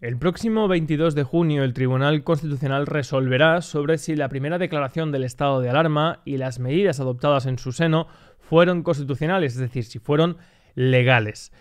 El próximo 22 de junio el Tribunal Constitucional resolverá sobre si la primera declaración del estado de alarma y las medidas adoptadas en su seno fueron constitucionales, es decir, si fueron legales.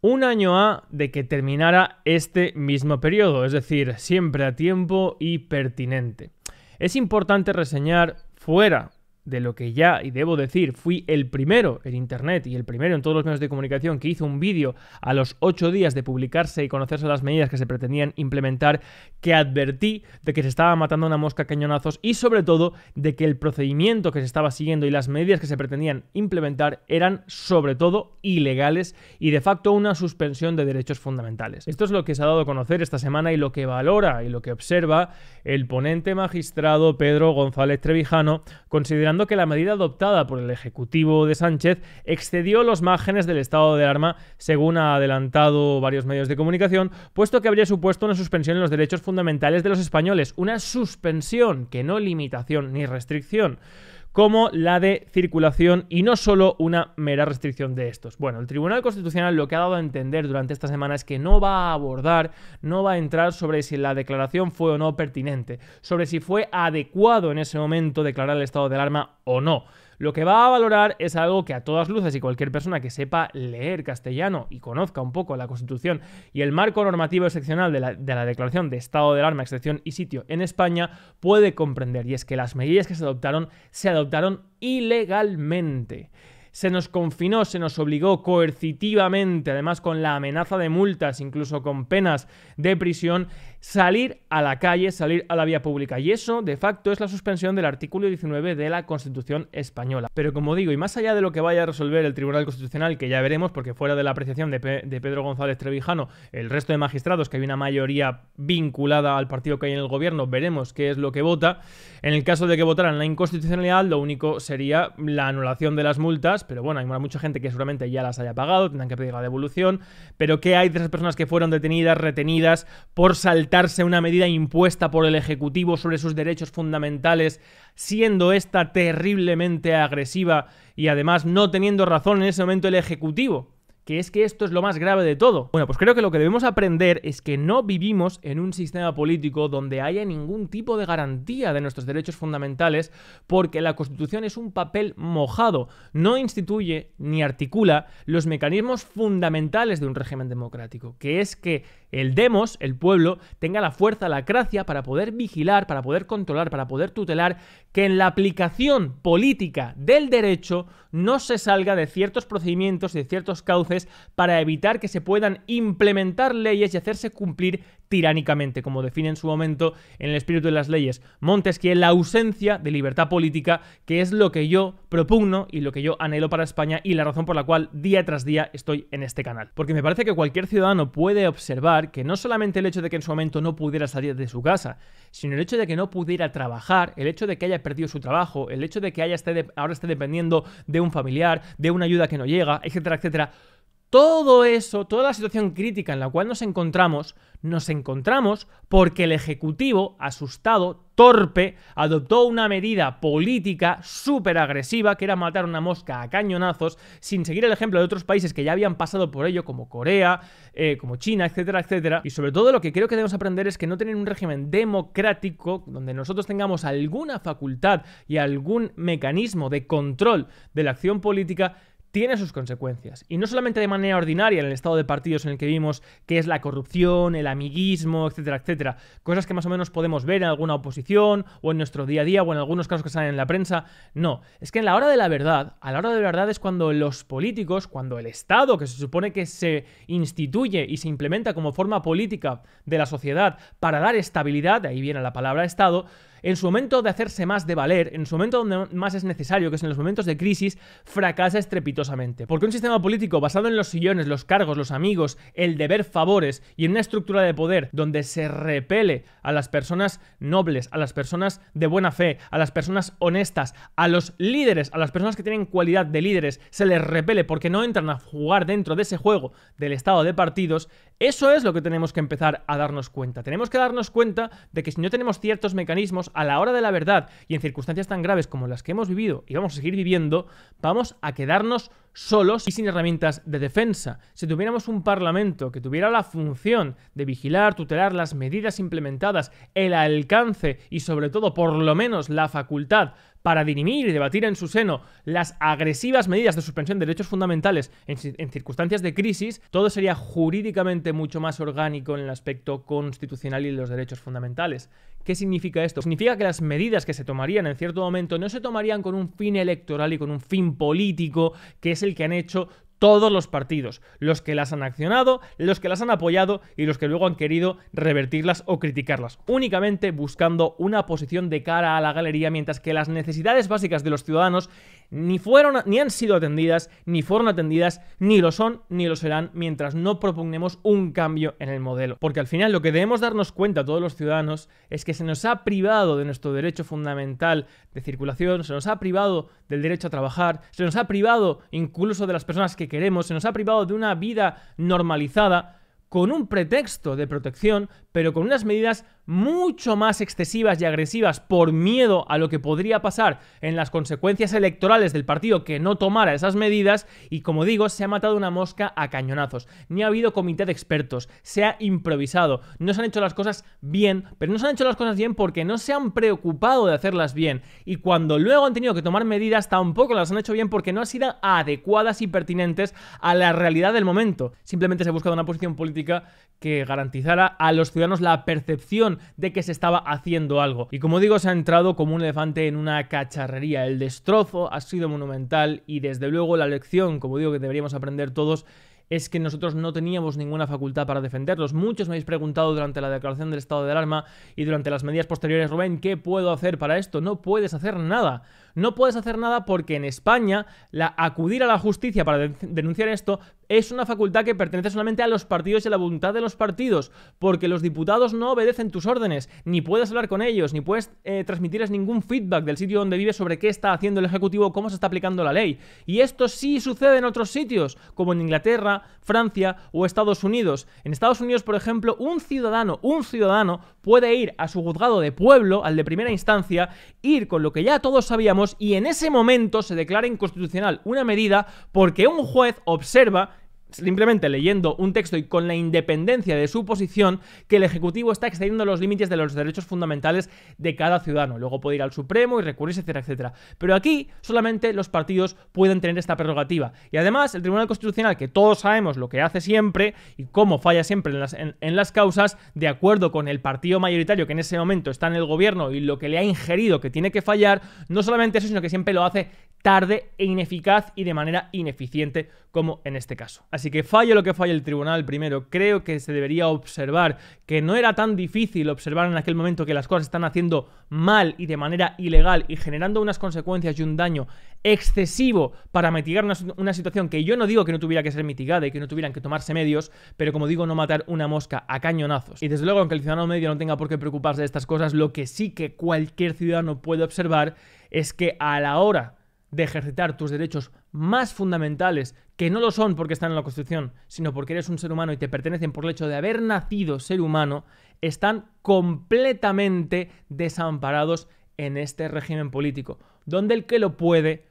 Un año ha de que terminara este mismo periodo, es decir, siempre a tiempo y pertinente. Es importante reseñar, fuera de lo que ya, y debo decir, fui el primero en Internet y el primero en todos los medios de comunicación que hizo un vídeo a los 8 días de publicarse y conocerse las medidas que se pretendían implementar, que advertí de que se estaba matando una mosca a cañonazos y sobre todo de que el procedimiento que se estaba siguiendo y las medidas que se pretendían implementar eran sobre todo ilegales y de facto una suspensión de derechos fundamentales. Esto es lo que se ha dado a conocer esta semana y lo que valora y lo que observa el ponente magistrado Pedro González Trevijano, considerando que la medida adoptada por el Ejecutivo de Sánchez excedió los márgenes del estado de alarma, según ha adelantado varios medios de comunicación, puesto que habría supuesto una suspensión en los derechos fundamentales de los españoles, una suspensión que no limitación ni restricción, como la de circulación y no solo una mera restricción de estos. Bueno, el Tribunal Constitucional lo que ha dado a entender durante esta semana es que no va a abordar, no va a entrar sobre si la declaración fue o no pertinente, sobre si fue adecuado en ese momento declarar el estado de alarma o no. Lo que va a valorar es algo que a todas luces y cualquier persona que sepa leer castellano y conozca un poco la Constitución y el marco normativo excepcional de la declaración de estado de alarma, excepción y sitio en España puede comprender, y es que las medidas que se adoptaron ilegalmente. Se nos confinó, se nos obligó coercitivamente, además con la amenaza de multas, incluso con penas de prisión, salir a la calle, salir a la vía pública. Y eso, de facto, es la suspensión del artículo 19 de la Constitución española. Pero como digo, y más allá de lo que vaya a resolver el Tribunal Constitucional, que ya veremos, porque fuera de la apreciación de Pedro González Trevijano, el resto de magistrados, que hay una mayoría vinculada al partido que hay en el gobierno, veremos qué es lo que vota. En el caso de que votaran la inconstitucionalidad, lo único sería la anulación de las multas, pero bueno, hay mucha gente que seguramente ya las haya pagado, tendrán que pedir la devolución, pero ¿qué hay de esas personas que fueron detenidas, retenidas por saltarse una medida impuesta por el Ejecutivo sobre sus derechos fundamentales, siendo esta terriblemente agresiva y además no teniendo razón en ese momento el Ejecutivo? Que es que esto es lo más grave de todo. Bueno, pues creo que lo que debemos aprender es que no vivimos en un sistema político donde haya ningún tipo de garantía de nuestros derechos fundamentales, porque la Constitución es un papel mojado, no instituye ni articula los mecanismos fundamentales de un régimen democrático, que es que el demos, el pueblo, tenga la fuerza, la gracia para poder vigilar, para poder controlar, para poder tutelar, que en la aplicación política del derecho no se salga de ciertos procedimientos y de ciertos cauces para evitar que se puedan implementar leyes y hacerse cumplir tiránicamente, como define en su momento en el espíritu de las leyes Montesquieu, la ausencia de libertad política, que es lo que yo propugno y lo que yo anhelo para España y la razón por la cual día tras día estoy en este canal. Porque me parece que cualquier ciudadano puede observar que no solamente el hecho de que en su momento no pudiera salir de su casa, sino el hecho de que no pudiera trabajar, el hecho de que haya perdido su trabajo, el hecho de que ahora esté dependiendo de un familiar, de una ayuda que no llega, etcétera, etcétera. Todo eso, toda la situación crítica en la cual nos encontramos porque el Ejecutivo, asustado, torpe, adoptó una medida política súper agresiva que era matar una mosca a cañonazos, sin seguir el ejemplo de otros países que ya habían pasado por ello, como Corea, como China, etcétera, etcétera. Y sobre todo lo que creo que debemos aprender es que no tener un régimen democrático donde nosotros tengamos alguna facultad y algún mecanismo de control de la acción política tiene sus consecuencias. Y no solamente de manera ordinaria en el estado de partidos en el que vimos, que es la corrupción, el amiguismo, etcétera, etcétera. Cosas que más o menos podemos ver en alguna oposición o en nuestro día a día o en algunos casos que salen en la prensa. No, es que en la hora de la verdad, a la hora de la verdad es cuando los políticos, cuando el Estado, que se supone que se instituye y se implementa como forma política de la sociedad para dar estabilidad, de ahí viene la palabra Estado, en su momento de hacerse más de valer, en su momento donde más es necesario, que es en los momentos de crisis, fracasa estrepitosamente. Porque un sistema político basado en los sillones, los cargos, los amigos, el deber favores y en una estructura de poder donde se repele a las personas nobles, a las personas de buena fe, a las personas honestas, a los líderes, a las personas que tienen cualidad de líderes, se les repele porque no entran a jugar dentro de ese juego del estado de partidos, eso es lo que tenemos que empezar a darnos cuenta. Tenemos que darnos cuenta de que si no tenemos ciertos mecanismos, a la hora de la verdad y en circunstancias tan graves como las que hemos vivido y vamos a seguir viviendo, vamos a quedarnos solos y sin herramientas de defensa. Si tuviéramos un Parlamento que tuviera la función de vigilar, tutelar las medidas implementadas, el alcance y sobre todo por lo menos la facultad para dirimir y debatir en su seno las agresivas medidas de suspensión de derechos fundamentales en circunstancias de crisis, todo sería jurídicamente mucho más orgánico en el aspecto constitucional y en los derechos fundamentales. ¿Qué significa esto? Significa que las medidas que se tomarían en cierto momento no se tomarían con un fin electoral y con un fin político, que es el que han hecho todos los partidos, los que las han accionado, los que las han apoyado y los que luego han querido revertirlas o criticarlas, únicamente buscando una posición de cara a la galería, mientras que las necesidades básicas de los ciudadanos ni han sido atendidas, ni fueron atendidas, ni lo son, ni lo serán, mientras no propugnemos un cambio en el modelo. Porque al final lo que debemos darnos cuenta todos los ciudadanos es que se nos ha privado de nuestro derecho fundamental de circulación, se nos ha privado del derecho a trabajar, se nos ha privado incluso de las personas que queremos, se nos ha privado de una vida normalizada, con un pretexto de protección, pero con unas medidas mucho más excesivas y agresivas por miedo a lo que podría pasar en las consecuencias electorales del partido que no tomara esas medidas. Y como digo, se ha matado una mosca a cañonazos, ni ha habido comité de expertos, se ha improvisado, no se han hecho las cosas bien, pero no se han hecho las cosas bien porque no se han preocupado de hacerlas bien, y cuando luego han tenido que tomar medidas tampoco las han hecho bien porque no han sido adecuadas y pertinentes a la realidad del momento. Simplemente se busca una posición política que garantizara a los ciudadanos la percepción de que se estaba haciendo algo. Y como digo, se ha entrado como un elefante en una cacharrería. El destrozo ha sido monumental y desde luego la lección, como digo, que deberíamos aprender todos es que nosotros no teníamos ninguna facultad para defenderlos. Muchos me habéis preguntado durante la declaración del estado de alarma y durante las medidas posteriores, Rubén, ¿qué puedo hacer para esto? No puedes hacer nada. No puedes hacer nada porque en España acudir a la justicia para denunciar esto es una facultad que pertenece solamente a los partidos y a la voluntad de los partidos, porque los diputados no obedecen tus órdenes, ni puedes hablar con ellos, ni puedes transmitirles ningún feedback del sitio donde vives sobre qué está haciendo el Ejecutivo, cómo se está aplicando la ley. Y esto sí sucede en otros sitios, como en Inglaterra, Francia o Estados Unidos. En Estados Unidos, por ejemplo, un ciudadano puede ir a su juzgado de pueblo, al de primera instancia, ir con lo que ya todos sabíamos y en ese momento se declara inconstitucional una medida porque un juez observa, simplemente leyendo un texto y con la independencia de su posición, que el Ejecutivo está excediendo los límites de los derechos fundamentales de cada ciudadano. Luego puede ir al Supremo y recurrirse, etcétera, etcétera. Pero aquí solamente los partidos pueden tener esta prerrogativa. Y además el Tribunal Constitucional, que todos sabemos lo que hace siempre y cómo falla siempre en las causas, de acuerdo con el partido mayoritario que en ese momento está en el gobierno y lo que le ha ingerido que tiene que fallar, no solamente eso, sino que siempre lo hace tarde e ineficaz y de manera ineficiente, como en este caso. Así que falle lo que falle el tribunal, primero, creo que se debería observar que no era tan difícil observar en aquel momento que las cosas están haciendo mal y de manera ilegal y generando unas consecuencias y un daño excesivo para mitigar una situación que yo no digo que no tuviera que ser mitigada y que no tuvieran que tomarse medios, pero como digo, no matar una mosca a cañonazos. Y desde luego, aunque el ciudadano medio no tenga por qué preocuparse de estas cosas, lo que sí que cualquier ciudadano puede observar es que a la hora de ejercitar tus derechos más fundamentales, que no lo son porque están en la Constitución, sino porque eres un ser humano y te pertenecen por el hecho de haber nacido ser humano, están completamente desamparados en este régimen político, donde el que lo puede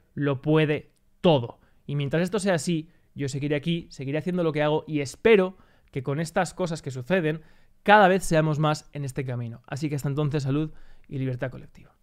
todo. Y mientras esto sea así, yo seguiré aquí, seguiré haciendo lo que hago y espero que con estas cosas que suceden, cada vez seamos más en este camino. Así que hasta entonces, salud y libertad colectiva.